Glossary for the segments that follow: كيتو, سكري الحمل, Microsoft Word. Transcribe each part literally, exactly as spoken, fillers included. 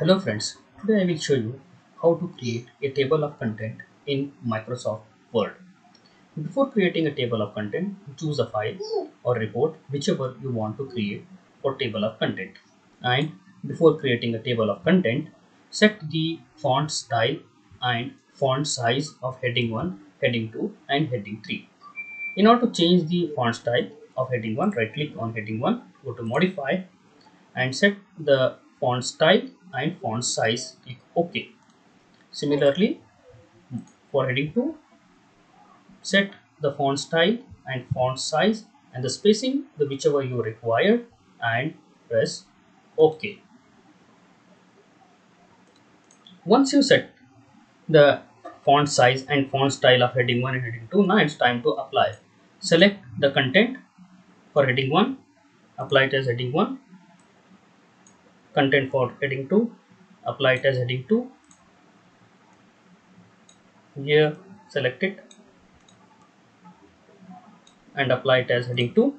Hello friends, today I will show you how to create a table of content in Microsoft Word. Before creating a table of content, choose a file or report whichever you want to create for table of content. And before creating a table of content, set the font style and font size of heading one, heading two and heading three. In order to change the font style of heading one, right click on heading one, go to modify and set the font style and font size, click OK. Similarly, for heading two, set the font style and font size and the spacing the whichever you require and press OK. Once you set the font size and font style of heading one and heading two, now it's time to apply. Select the content for heading one, apply it as heading one. Content for heading two, apply it as heading two. Here select it and apply it as heading two.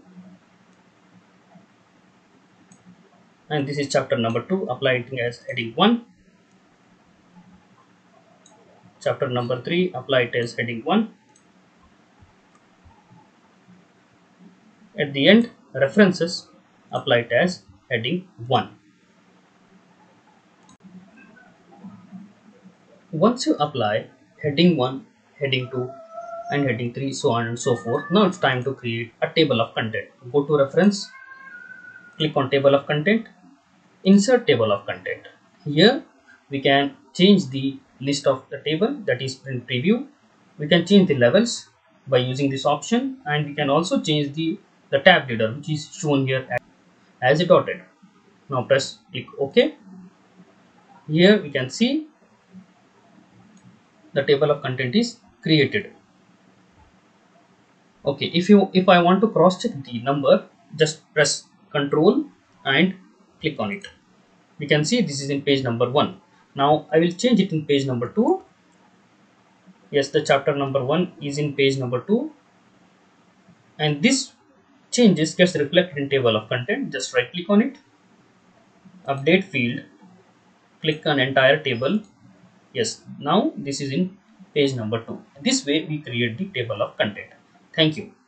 And this is chapter number two, apply it as heading one. Chapter number three, apply it as heading one. At the end, references, apply it as heading one. Once you apply heading one, heading two and heading three, so on and so forth, now it's time to create a table of content. Go to reference, click on table of content, insert table of content. Here we can change the list of the table, that is print preview. We can change the levels by using this option, and we can also change the, the tab header, which is shown here as a dotted. Now press click OK. Here we can see the table of content is created. Okay, if you if I want to cross check the number, just press Control and click on it. We can see this is in page number one. Now I will change it in page number two. Yes, the chapter number one is in page number two, and this changes gets reflected in table of content. Just right click on it, update field, click on entire table. Yes, now this is in page number two. This way we create the table of content. Thank you.